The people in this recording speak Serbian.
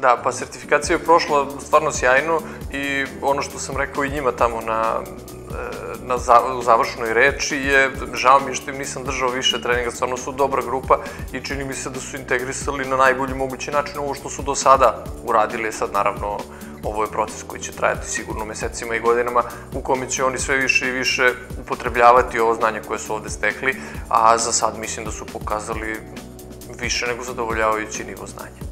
Da, pa sertifikacija je prošla stvarno sjajno I ono što sam rekao I njima tamo u završnoj reči je, žao mi je što im nisam držao više treninga, stvarno su dobra grupa I čini mi se da su integrisali na najbolji mogući način ovo što su do sada uradili. Sad naravno ovo je proces koji će trajati sigurno mesecima I godinama u kome će oni sve više I više upotrebljavati ovo znanje koje su ovde stekli, a za sad mislim da su pokazali više nego zadovoljavajući nivo znanja.